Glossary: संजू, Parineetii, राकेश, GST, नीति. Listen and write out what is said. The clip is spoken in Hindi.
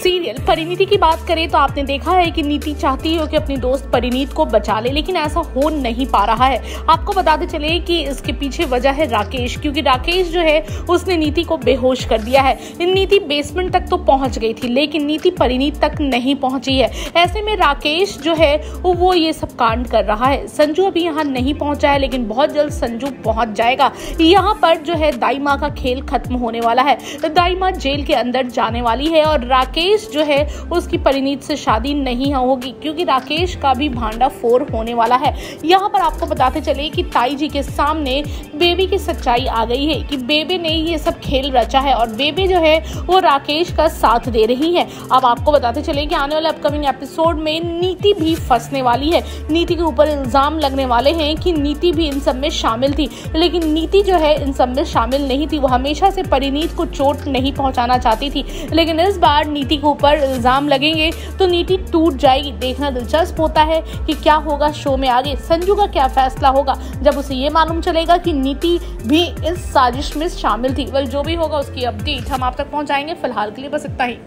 सीरियल परिणीति की बात करें तो आपने देखा है कि नीति चाहती है कि अपनी दोस्त परिणीत को बचा ले, लेकिन ऐसा हो नहीं पा रहा है। आपको बताते चले कि इसके पीछे वजह है राकेश, क्योंकि राकेश जो है उसने नीति को बेहोश कर दिया है। नीति बेसमेंट तक तो पहुंच गई थी, लेकिन नीति परिणीत तक नहीं पहुंची है। ऐसे में राकेश जो है वो ये सब कांड कर रहा है। संजू अभी यहाँ नहीं पहुंचा है, लेकिन बहुत जल्द संजू पहुंच जाएगा। यहाँ पर जो है दाई माँ का खेल खत्म होने वाला है। दाई माँ जेल के अंदर जाने वाली है और राकेश जो है उसकी परिणीत से शादी नहीं होगी, क्योंकि राकेश का भी भांडाफोड़ होने वाला है। यहाँ पर आपको बताते चले कि ताई जी के सामने बेबी की सच्चाई आ गई है कि बेबी ने ये सब खेल रचा है और बेबी जो है वो राकेश का साथ दे रही है। अब आपको बताते चले कि आने वाले अपकमिंग एपिसोड में नीति भी फंसने वाली है। नीति के ऊपर इल्ज़ाम लगने वाले हैं कि नीति भी इन सब में शामिल थी, लेकिन नीति जो है इन सब में शामिल नहीं थी। वो हमेशा से परिणीत को चोट नहीं पहुँचाना चाहती थी, लेकिन इस बार नीति के ऊपर इल्ज़ाम लगेंगे तो नीति टूट जाएगी। देखना दिलचस्प होता है कि क्या होगा शो में आगे, संजू का क्या फैसला होगा जब उसे ये मालूम चलेगा कि नीति भी इस साजिश में शामिल थी। वेल, जो भी होगा उसकी अपडेट हम आप तक पहुंचाएंगे। फिलहाल के लिए बस इतना ही।